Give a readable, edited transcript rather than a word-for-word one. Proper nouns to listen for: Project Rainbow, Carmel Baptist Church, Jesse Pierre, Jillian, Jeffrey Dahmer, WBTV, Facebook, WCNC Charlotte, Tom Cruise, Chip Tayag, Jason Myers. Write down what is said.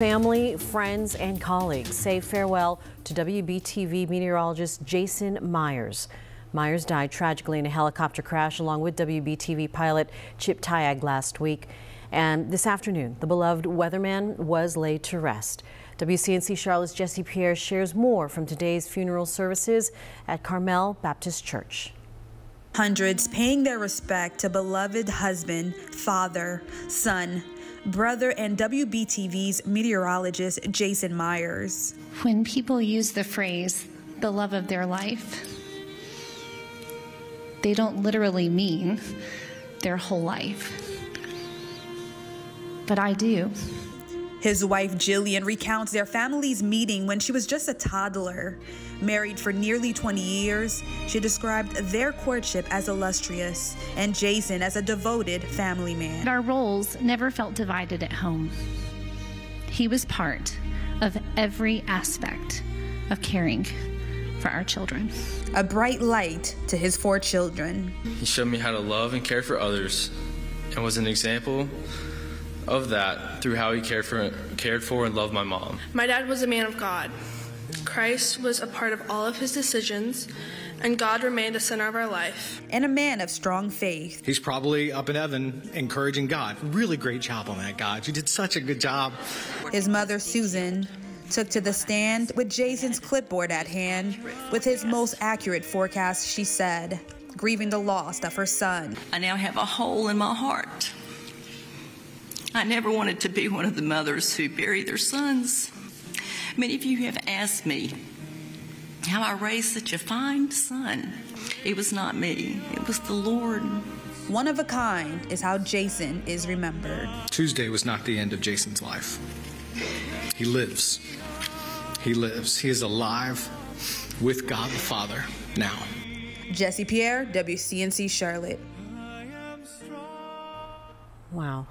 Family, friends, and colleagues say farewell to WBTV meteorologist Jason Myers. Myers died tragically in a helicopter crash along with WBTV pilot Chip Tayag last week. And this afternoon, the beloved weatherman was laid to rest. WCNC Charlotte's Jesse Pierre shares more from today's funeral services at Carmel Baptist Church. Hundreds paying their respect to beloved husband, father, son, brother, and WBTV's meteorologist Jason Myers. When people use the phrase, the love of their life, they don't literally mean their whole life. But I do. His wife Jillian recounts their family's meeting when she was just a toddler. Married for nearly 20 years, she described their courtship as illustrious and Jason as a devoted family man. Our roles never felt divided at home. He was part of every aspect of caring for our children. A bright light to his 4 children. He showed me how to love and care for others and was an example of that through how he cared for and loved my mom. My dad was a man of God. Christ was a part of all of his decisions, and God remained the center of our life. And a man of strong faith. He's probably up in heaven encouraging God. Really great job on that, God. You did such a good job. His mother, Susan, took to the stand with Jason's clipboard at hand with his most accurate forecast, she said, grieving the loss of her son. I now have a hole in my heart. I never wanted to be one of the mothers who bury their sons. Many of you have asked me how I raised such a fine son. It was not me, it was the Lord. One of a kind is how Jason is remembered. Tuesday was not the end of Jason's life. He lives. He lives. He is alive with God the Father now. Jesse Pierre, WCNC Charlotte. Wow.